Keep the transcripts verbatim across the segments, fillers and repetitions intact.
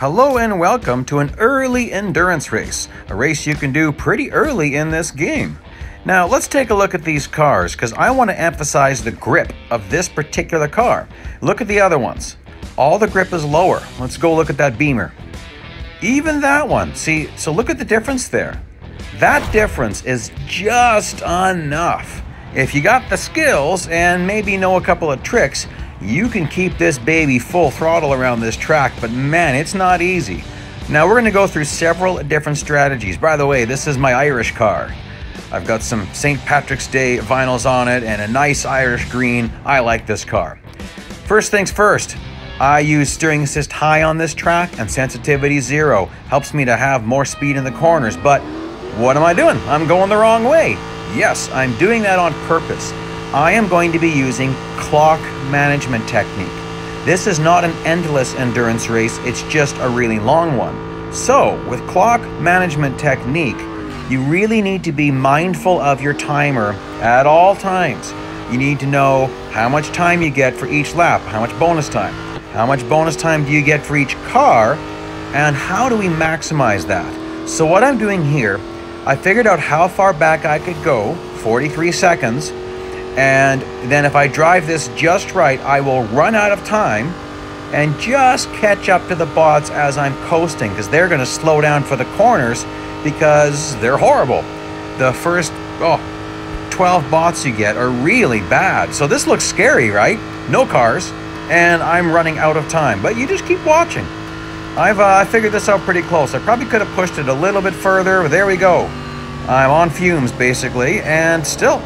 Hello and welcome to an early endurance race, a race you can do pretty early in this game. Now let's take a look at these cars because I want to emphasize the grip of this particular car. Look at the other ones. All the grip is lower. Let's go look at that Beamer. Even that one. See, so look at the difference there. That difference is just enough. If you got the skills and maybe know a couple of tricks, you can keep this baby full throttle around this track, but man, it's not easy. Now we're gonna go through several different strategies. By the way, this is my Irish car. I've got some Saint Patrick's Day vinyls on it and a nice Irish green. I like this car. First things first, I use steering assist high on this track and sensitivity zero. Helps me to have more speed in the corners, but what am I doing? I'm going the wrong way. Yes, I'm doing that on purpose. I am going to be using clock management technique. This is not an endless endurance race, it's just a really long one. So, with clock management technique, you really need to be mindful of your timer at all times. You need to know how much time you get for each lap, how much bonus time, how much bonus time do you get for each car, and how do we maximize that? So what I'm doing here, I figured out how far back I could go, forty-three seconds, and then if I drive this just right, I will run out of time and just catch up to the bots as I'm coasting, because they're going to slow down for the corners because they're horrible. The first oh, twelve bots you get are really bad. So this looks scary, right? No cars, and I'm running out of time, but you just keep watching. I've uh, figured this out pretty close. I probably could have pushed it a little bit further, but there we go. I'm on fumes, basically, and still...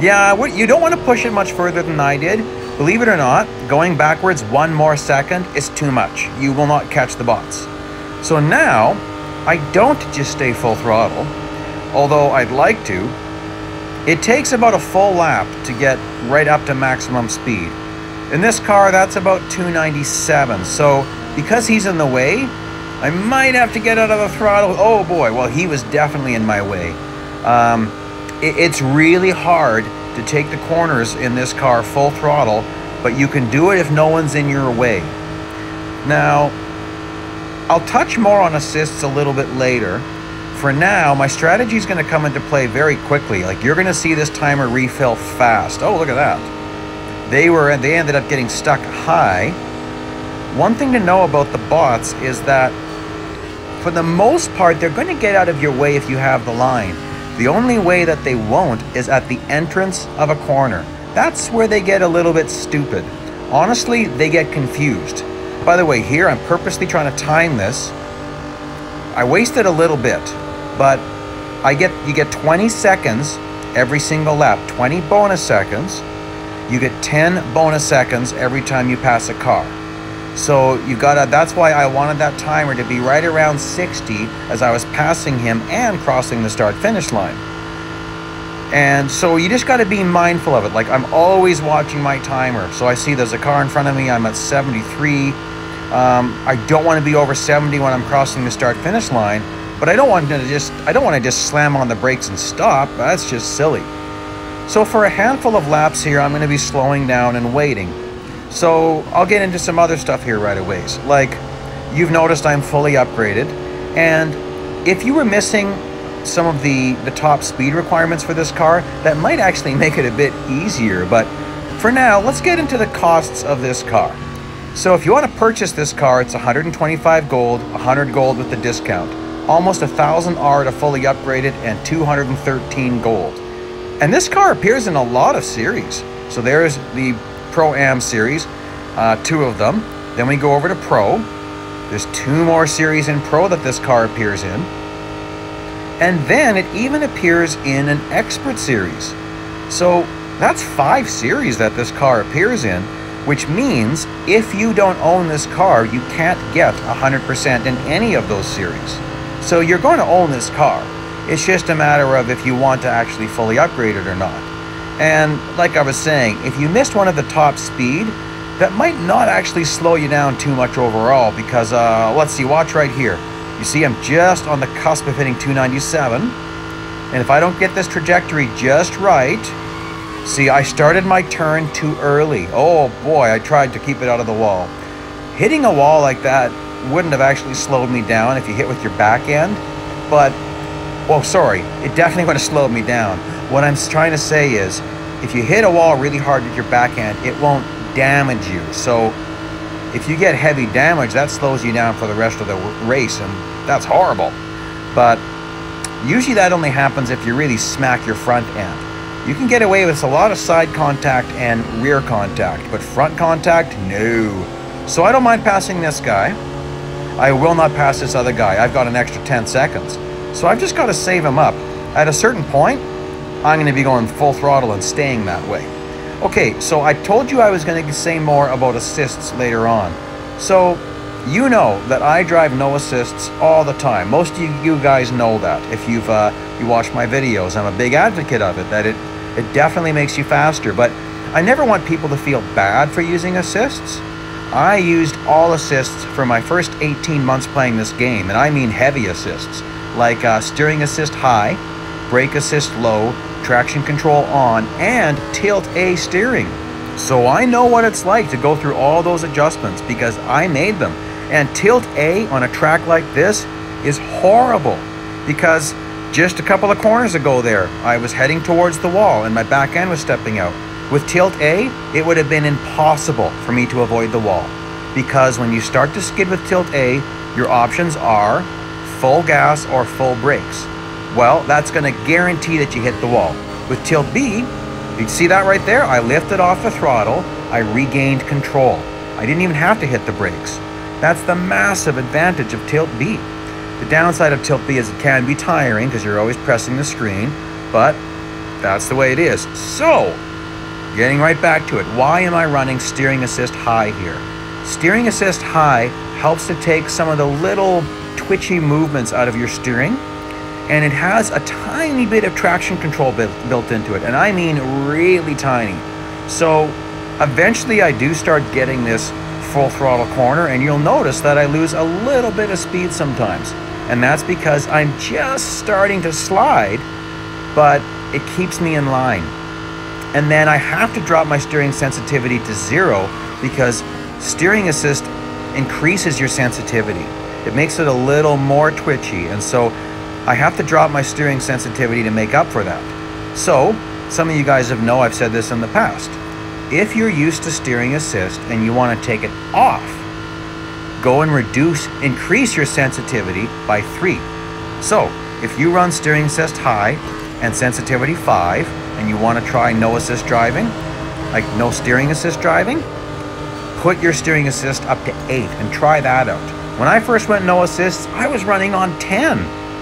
Yeah, you don't want to push it much further than I did. Believe it or not, going backwards one more second is too much. You will not catch the bots. So now, I don't just stay full throttle, although I'd like to. It takes about a full lap to get right up to maximum speed. In this car, that's about two ninety-seven. So because he's in the way, I might have to get out of the throttle. Oh boy, well, he was definitely in my way. Um, It's really hard to take the corners in this car full throttle, but you can do it if no one's in your way. Now, I'll touch more on assists a little bit later. For now, my strategy is going to come into play very quickly. Like, you're going to see this timer refill fast. Oh, look at that. They were, they ended up getting stuck high. One thing to know about the bots is that, for the most part, they're going to get out of your way if you have the line. The only way that they won't is at the entrance of a corner. That's where they get a little bit stupid. Honestly, they get confused. By the way, here I'm purposely trying to time this. I wasted a little bit, but I get you get twenty seconds every single lap, twenty bonus seconds. You get ten bonus seconds every time you pass a car. So you gotta, that's why I wanted that timer to be right around sixty as I was passing him and crossing the start finish line. And so you just gotta be mindful of it. Like, I'm always watching my timer. So I see there's a car in front of me, I'm at seventy-three. Um, I don't wanna be over seventy when I'm crossing the start finish line, but I don't want to just, I don't wanna just slam on the brakes and stop. That's just silly. So for a handful of laps here, I'm gonna be slowing down and waiting. So I'll get into some other stuff here right away. Like, you've noticed I'm fully upgraded. And if you were missing some of the, the top speed requirements for this car, that might actually make it a bit easier. But for now, let's get into the costs of this car. So if you want to purchase this car, it's one hundred twenty-five gold, one hundred gold with the discount, almost one thousand R to fully upgrade it, and two hundred thirteen gold. And this car appears in a lot of series. So there's the Pro-Am series, uh, two of them. Then we go over to Pro. There's two more series in Pro that this car appears in. And then it even appears in an Expert series. So that's five series that this car appears in, which means if you don't own this car, you can't get one hundred percent in any of those series. So you're going to own this car. It's just a matter of if you want to actually fully upgrade it or not. And like I was saying, if you missed one of the top speed, that might not actually slow you down too much overall, because uh, let's see, watch right here. You see I'm just on the cusp of hitting two ninety-seven, and if I don't get this trajectory just right, see, I started my turn too early. Oh boy, I tried to keep it out of the wall. Hitting a wall like that wouldn't have actually slowed me down if you hit with your back end, but, well, sorry, it definitely would have slowed me down. What I'm trying to say is, if you hit a wall really hard with your back end, it won't damage you. So if you get heavy damage, that slows you down for the rest of the race, and that's horrible. But usually that only happens if you really smack your front end. You can get away with a lot of side contact and rear contact, but front contact, no. So I don't mind passing this guy. I will not pass this other guy. I've got an extra ten seconds. So I've just got to save him up. At a certain point, I'm going to be going full throttle and staying that way. Okay, so I told you I was going to say more about assists later on. So you know that I drive no assists all the time. Most of you guys know that. If you've uh, you watch my videos, I'm a big advocate of it, that it, it definitely makes you faster. But I never want people to feel bad for using assists. I used all assists for my first eighteen months playing this game, and I mean heavy assists, like uh, steering assist high, brake assist low, traction control on, and tilt A steering. So I know what it's like to go through all those adjustments because I made them. And tilt A on a track like this is horrible, because just a couple of corners ago there, I was heading towards the wall and my back end was stepping out. With tilt A, it would have been impossible for me to avoid the wall, because when you start to skid with tilt A, your options are full gas or full brakes. Well, that's going to guarantee that you hit the wall. With tilt B, you see that right there? I lifted off the throttle, I regained control. I didn't even have to hit the brakes. That's the massive advantage of tilt B. The downside of tilt B is it can be tiring because you're always pressing the screen, but that's the way it is. So, getting right back to it, why am I running steering assist high here? Steering assist high helps to take some of the little twitchy movements out of your steering, and it has a tiny bit of traction control built into it, and I mean really tiny. So eventually I do start getting this full throttle corner, and you'll notice that I lose a little bit of speed sometimes, and that's because I'm just starting to slide, but it keeps me in line. And then I have to drop my steering sensitivity to zero, because steering assist increases your sensitivity. It makes it a little more twitchy, and so I have to drop my steering sensitivity to make up for that. So, some of you guys have known I've said this in the past. If you're used to steering assist and you want to take it off, go and reduce, increase your sensitivity by three. So, if you run steering assist high and sensitivity five, and you want to try no assist driving, like no steering assist driving, put your steering assist up to eight and try that out. When I first went no assists, I was running on ten.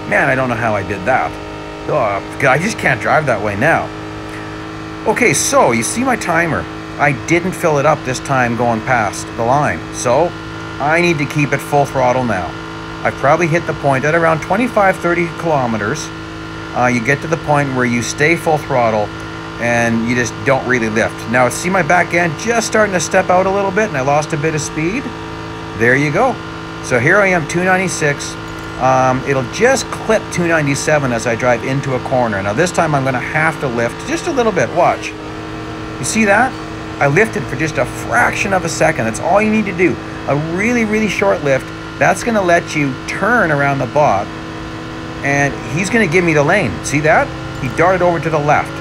Man, I don't know how I did that. Oh, I just can't drive that way now. Okay, so you see my timer. I didn't fill it up this time going past the line. So I need to keep it full throttle now. I've probably hit the point at around twenty-five, thirty kilometers. Uh, you get to the point where you stay full throttle and you just don't really lift. Now see my back end just starting to step out a little bit, and I lost a bit of speed. There you go. So here I am, two ninety-six. Um, it'll just clip two ninety-seven as I drive into a corner. Now this time I'm going to have to lift just a little bit. Watch. You see that? I lifted for just a fraction of a second. That's all you need to do. A really, really short lift. That's going to let you turn around the bot. And he's going to give me the lane. See that? He darted over to the left.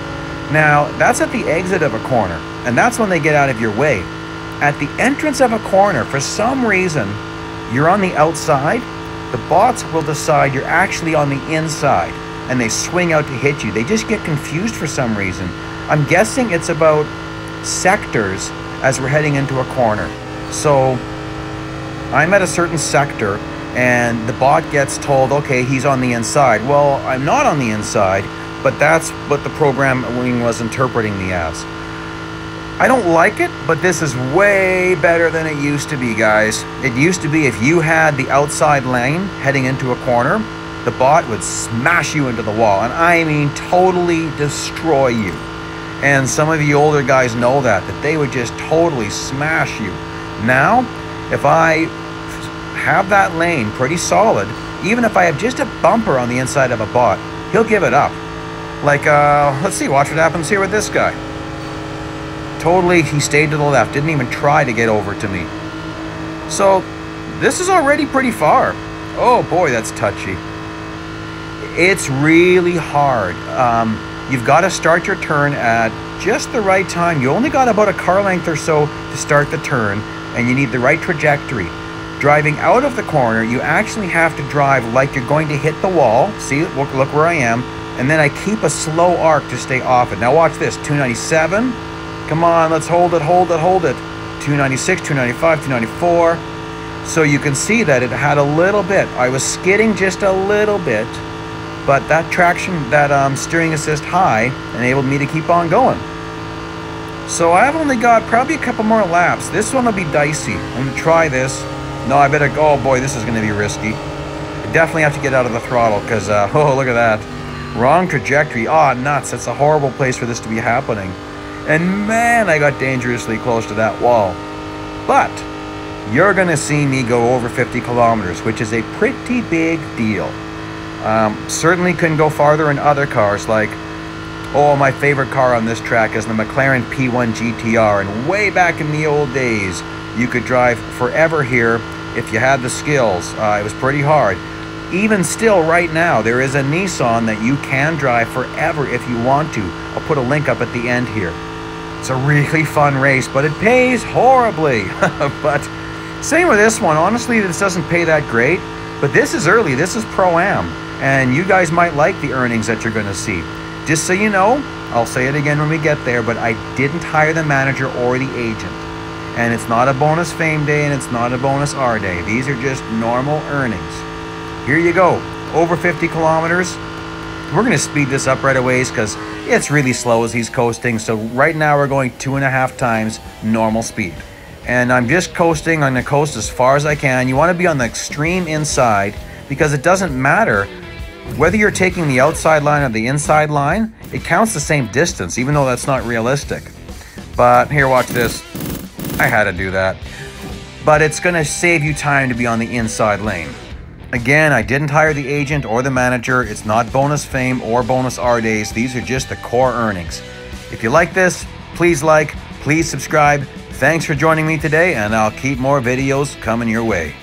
Now that's at the exit of a corner. And that's when they get out of your way. At the entrance of a corner, for some reason, you're on the outside. The bots will decide you're actually on the inside, and they swing out to hit you. They just get confused for some reason. I'm guessing it's about sectors as we're heading into a corner. So I'm at a certain sector, and the bot gets told, okay, he's on the inside. Well, I'm not on the inside, but that's what the programming was interpreting me as. I don't like it, but this is way better than it used to be, guys. It used to be if you had the outside lane heading into a corner, the bot would smash you into the wall, and I mean totally destroy you. And some of you older guys know that, that they would just totally smash you. Now, if I have that lane pretty solid, even if I have just a bumper on the inside of a bot, he'll give it up. Like, uh, let's see, watch what happens here with this guy. Totally, he stayed to the left, didn't even try to get over to me. So This is already pretty far. Oh boy, that's touchy. It's really hard. Um, you've got to start your turn at just the right time. You only got about a car length or so to start the turn, and you need the right trajectory. Driving out of the corner, you actually have to drive like you're going to hit the wall. See, look, look where I am. And then I keep a slow arc to stay off it. Now watch this, two ninety-seven. Come on, let's hold it, hold it, hold it. two ninety-six, two ninety-five, two ninety-four. So you can see that it had a little bit. I was skidding just a little bit, but that traction, that um, steering assist high enabled me to keep on going. So I've only got probably a couple more laps. This one will be dicey. I'm gonna try this. No, I better go. Oh boy, this is gonna be risky. I definitely have to get out of the throttle because, uh, oh, look at that. Wrong trajectory. Ah, nuts, that's a horrible place for this to be happening. And man, I got dangerously close to that wall. But you're gonna see me go over fifty kilometers, which is a pretty big deal. Um, certainly couldn't go farther in other cars. Like, oh, my favorite car on this track is the McLaren P one G T R, and way back in the old days, you could drive forever here if you had the skills. Uh, it was pretty hard. Even still right now, there is a Nissan that you can drive forever if you want to. I'll put a link up at the end here. It's a really fun race, but it pays horribly. But same with this one. Honestly, this doesn't pay that great, but this is early. This is Pro-Am, and you guys might like the earnings that you're going to see. Just so you know, I'll say it again when we get there, but I didn't hire the manager or the agent. And it's not a bonus fame day, and it's not a bonus R day. These are just normal earnings. Here you go, over fifty kilometers. We're gonna speed this up right a ways because it's really slow as he's coasting. So right now we're going two and a half times normal speed. And I'm just coasting on the coast as far as I can. You wanna be on the extreme inside because it doesn't matter whether you're taking the outside line or the inside line, it counts the same distance, even though that's not realistic. But here, watch this. I had to do that. But it's gonna save you time to be on the inside lane. Again, I didn't hire the agent or the manager. It's not bonus fame or bonus R days. These are just the core earnings. If you like this, please like, please subscribe. Thanks for joining me today, and I'll keep more videos coming your way.